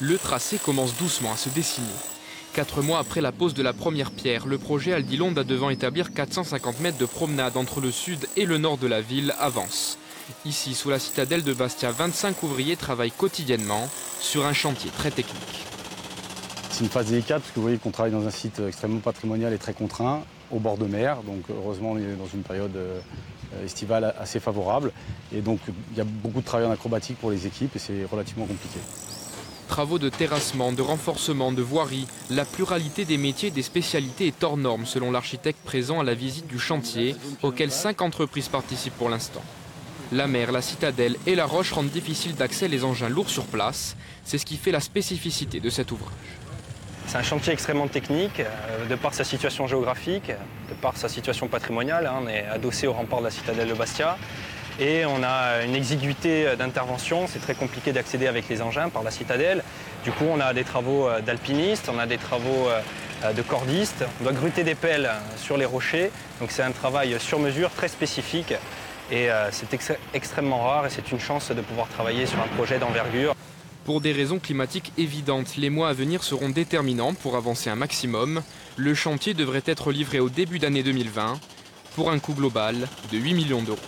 le tracé commence doucement à se dessiner. 4 mois après la pose de la première pierre, le projet Aldilonda devant établir 450 mètres de promenade entre le sud et le nord de la ville avance. Ici, sous la citadelle de Bastia, 25 ouvriers travaillent quotidiennement sur un chantier très technique. C'est une phase délicate parce que vous voyez qu'on travaille dans un site extrêmement patrimonial et très contraint, au bord de mer. Donc heureusement, on est dans une période estivale assez favorable. Et donc il y a beaucoup de travail en acrobatique pour les équipes et c'est relativement compliqué. Travaux de terrassement, de renforcement, de voirie, la pluralité des métiers et des spécialités est hors norme selon l'architecte présent à la visite du chantier, auquel 5 entreprises participent pour l'instant. La mer, la citadelle et la roche rendent difficile d'accès les engins lourds sur place. C'est ce qui fait la spécificité de cet ouvrage. C'est un chantier extrêmement technique, de par sa situation géographique, de par sa situation patrimoniale. On est adossé au rempart de la citadelle de Bastia. Et on a une exiguïté d'intervention, c'est très compliqué d'accéder avec les engins par la citadelle. Du coup, on a des travaux d'alpinistes, on a des travaux de cordistes, on doit gruter des pelles sur les rochers. Donc c'est un travail sur mesure, très spécifique. Et c'est extrêmement rare et c'est une chance de pouvoir travailler sur un projet d'envergure. Pour des raisons climatiques évidentes, les mois à venir seront déterminants pour avancer un maximum. Le chantier devrait être livré au début d'année 2020 pour un coût global de 8 millions d'euros.